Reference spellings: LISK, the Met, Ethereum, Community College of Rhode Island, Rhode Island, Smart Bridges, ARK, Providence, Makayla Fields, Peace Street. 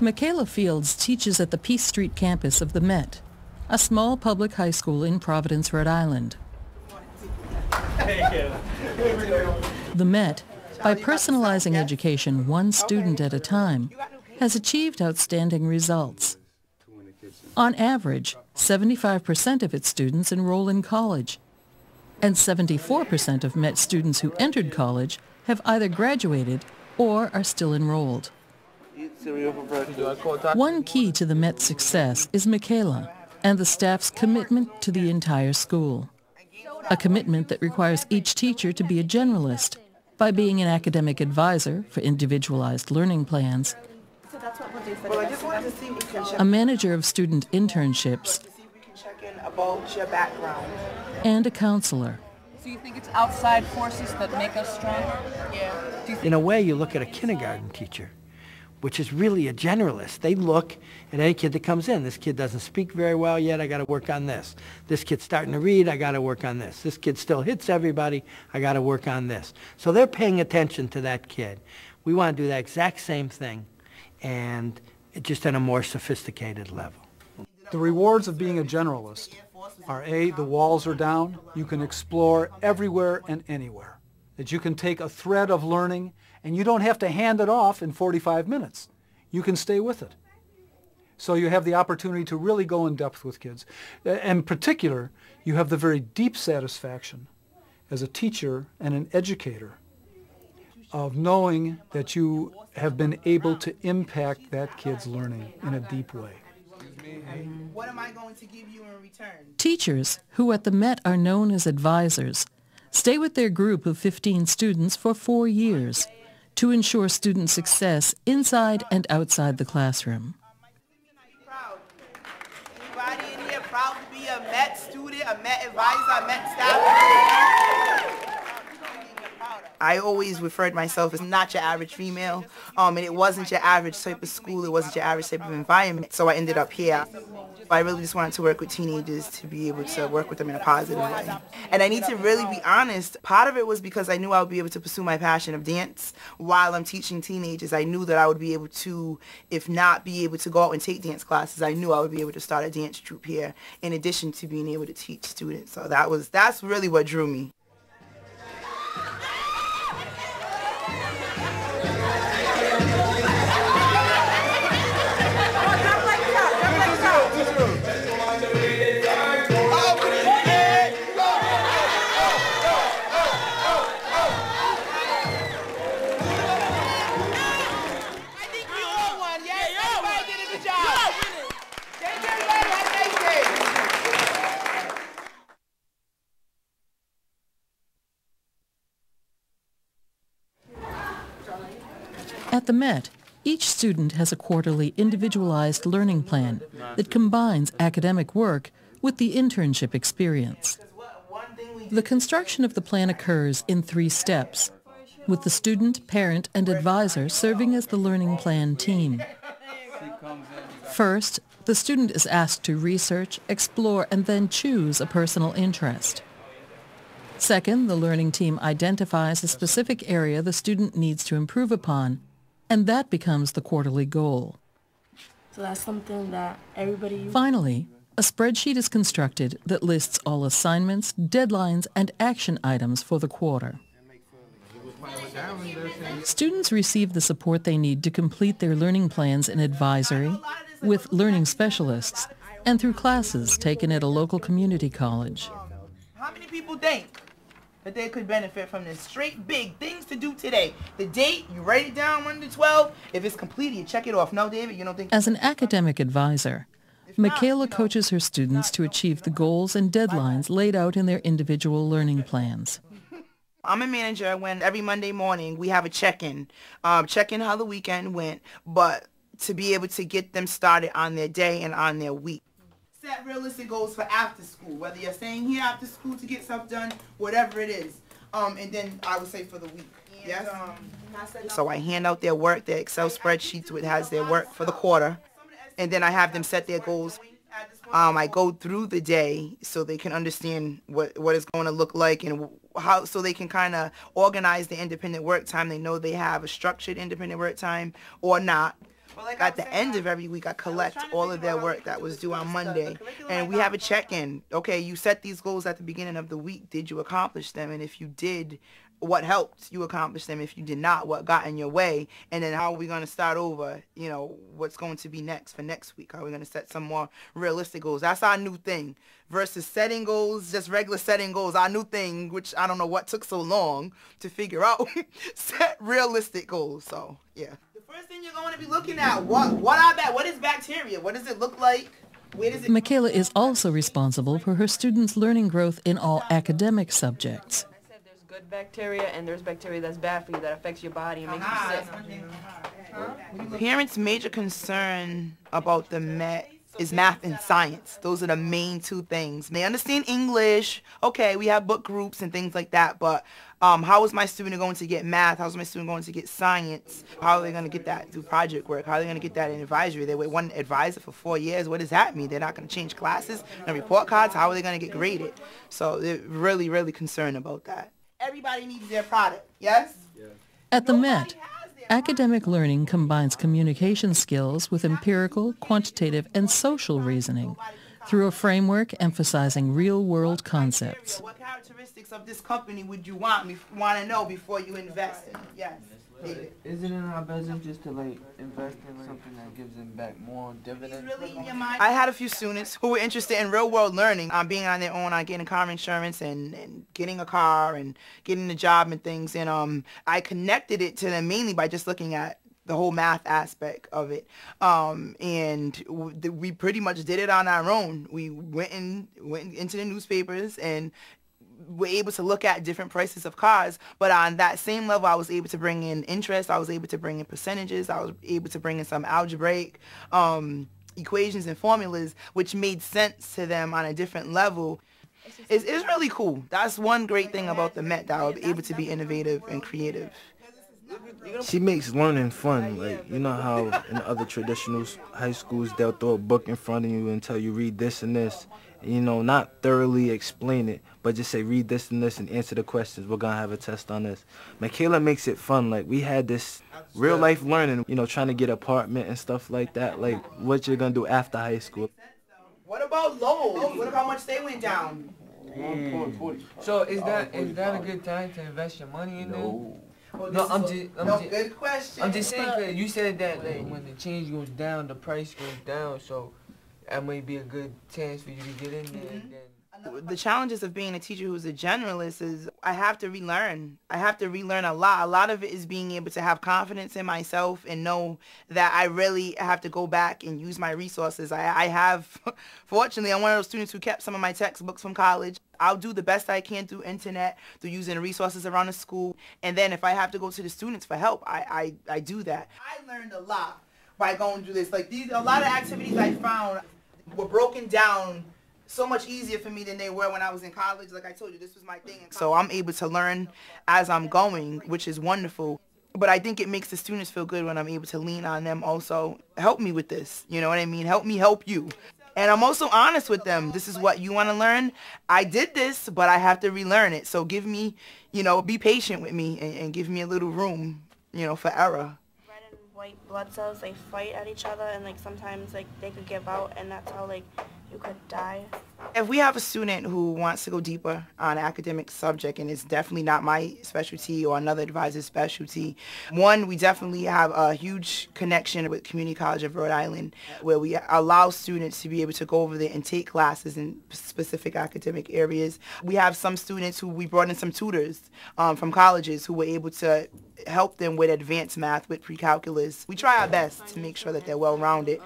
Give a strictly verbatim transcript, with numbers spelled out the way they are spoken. Makayla Fields teaches at the Peace Street campus of the Met, a small public high school in Providence, Rhode Island. Thank you. The Met, by personalizing education one student at a time, has achieved outstanding results. On average, seventy-five percent of its students enroll in college, and seventy-four percent of Met students who entered college have either graduated or are still enrolled. One key to the Met's success is Makayla and the staff's commitment to the entire school, a commitment that requires each teacher to be a generalist by being an academic advisor for individualized learning plans, a manager of student internships, and a counselor. Do you think it's outside forces that make us stronger? Yeah. In a way, you look at a kindergarten teacher, which is really a generalist. They look at any kid that comes in. This kid doesn't speak very well yet. I got to work on this. This kid's starting to read. I got to work on this. This kid still hits everybody. I got to work on this. So they're paying attention to that kid. We want to do that exact same thing, and just on a more sophisticated level. The rewards of being a generalist are A, the walls are down. You can explore everywhere and anywhere. That you can take a thread of learning and you don't have to hand it off in forty-five minutes. You can stay with it. So you have the opportunity to really go in depth with kids. In particular, you have the very deep satisfaction as a teacher and an educator of knowing that you have been able to impact that kid's learning in a deep way. What am I going to give you in return? Teachers, who at the Met are known as advisors, stay with their group of fifteen students for four years to ensure student success inside and outside the classroom. Anybody in here proud to be a Met student, a Met advisor, a Met staff? I always referred myself as not your average female, um, and it wasn't your average type of school, it wasn't your average type of environment, so I ended up here. I really just wanted to work with teenagers to be able to work with them in a positive way. And I need to really be honest, part of it was because I knew I would be able to pursue my passion of dance while I'm teaching teenagers. I knew that I would be able to, if not be able to go out and take dance classes, I knew I would be able to start a dance troupe here in addition to being able to teach students. So that was, that's really what drew me. At the Met, each student has a quarterly individualized learning plan that combines academic work with the internship experience. The construction of the plan occurs in three steps, with the student, parent, and advisor serving as the learning plan team. First, the student is asked to research, explore, and then choose a personal interest. Second, the learning team identifies a specific area the student needs to improve upon, and that becomes the quarterly goal. So that's something that everybody... Finally, a spreadsheet is constructed that lists all assignments, deadlines, and action items for the quarter. Students receive the support they need to complete their learning plans in advisory, with learning specialists, and through classes taken at a local community college. How many people think that they could benefit from this? Straight big things to do today. The date, you write it down, one to twelve. If it's completed, you check it off. No, David, you don't think... As an academic advisor, Makayla coaches her students to achieve the goals and deadlines laid out in their individual learning plans. I'm a manager when every Monday morning we have a check-in, um, check-in how the weekend went, but to be able to get them started on their day and on their week. Set realistic goals for after school, whether you're staying here after school to get stuff done, whatever it is. Um, and then I would say for the week. Yes. So I hand out their work, their Excel spreadsheets, which has their work for the quarter. And then I have them set their goals. Um, I go through the day so they can understand what, what it's going to look like and how, so they can kind of organize the independent work time. They know they have a structured independent work time or not. Well, like at the end that, of every week, I collect I all of their work that was due on Monday. And we have a check-in. Okay, you set these goals at the beginning of the week. Did you accomplish them? And if you did, what helped you accomplish them? If you did not, what got in your way? And then how are we going to start over? You know, what's going to be next for next week? Are we going to set some more realistic goals? That's our new thing versus setting goals, just regular setting goals. Our new thing, which I don't know what took so long to figure out, set realistic goals. So, yeah. The first thing you're going to be looking at, what, what are that? What is bacteria? What does it look like? Where does it Makayla is also responsible for her students' learning growth in all academic subjects. Good bacteria and there's bacteria that's bad for you that affects your body and makes you sick. Huh? Parents' major concern about the Met is math and science. Those are the main two things. They understand English. Okay, we have book groups and things like that, but um, how is my student going to get math? How is my student going to get science? How are they going to get that through project work? How are they going to get that in advisory? They were one advisor for four years. What does that mean? They're not going to change classes and report cards. How are they going to get graded? So they're really, really concerned about that. Everybody needs their product, yes? Yeah. At the Met, academic learning combines communication skills with empirical, quantitative, and social reasoning through a framework emphasizing real-world concepts. What characteristics of this company would you want me want to know before you invest in it? Yes. Isn't it in our best interest to like invest in something that gives them back more dividends? I had a few students who were interested in real world learning, on um, being on their own, on getting car insurance and, and getting a car and getting a job and things. And um, I connected it to them mainly by just looking at the whole math aspect of it. Um, and w we pretty much did it on our own. We went in, went into the newspapers and were able to look at different prices of cars, but on that same level I was able to bring in interest, I was able to bring in percentages, I was able to bring in some algebraic um, equations and formulas which made sense to them on a different level. It's, it's really cool. That's one great thing about the Met, that I was able to be innovative and creative. She makes learning fun. Like, you know how in other traditional high schools they'll throw a book in front of you and tell you read this and this, and, you know, not thoroughly explain it, but just say read this and this and answer the questions. We're gonna have a test on this. Makayla makes it fun. Like, we had this real life learning, you know, trying to get an apartment and stuff like that. Like, what you're gonna do after high school? What about Lowe's? What about how much they went down? Mm. So is that is that a good time to invest your money in? No. There? Well, no, I'm just, I'm no, just, good question. I'm just saying, cause you said that like, when the change goes down, the price goes down, so that may be a good chance for you to get in there. Mm-hmm. And then the challenges of being a teacher who's a generalist is I have to relearn. I have to relearn a lot. A lot of it is being able to have confidence in myself and know that I really have to go back and use my resources. I, I have, fortunately, I'm one of those students who kept some of my textbooks from college. I'll do the best I can through internet, through using resources around the school, and then if I have to go to the students for help, I, I, I do that. I learned a lot by going through this. Like, these, a lot of activities I found were broken down so much easier for me than they were when I was in college. Like I told you, this was my thing. So I'm able to learn as I'm going, which is wonderful. But I think it makes the students feel good when I'm able to lean on them also. Help me with this, you know what I mean? Help me help you. And I'm also honest with them. This is what you want to learn. I did this, but I have to relearn it. So give me, you know, be patient with me and, and give me a little room, you know, for error. Red and white blood cells, they fight at each other, and like sometimes like they could give out, and that's how like you could die. If we have a student who wants to go deeper on an academic subject, and it's definitely not my specialty or another advisor's specialty, one, we definitely have a huge connection with Community College of Rhode Island, where we allow students to be able to go over there and take classes in specific academic areas. We have some students who we brought in some tutors um, from colleges who were able to help them with advanced math, with pre-calculus. We try our best to make sure that they're well-rounded.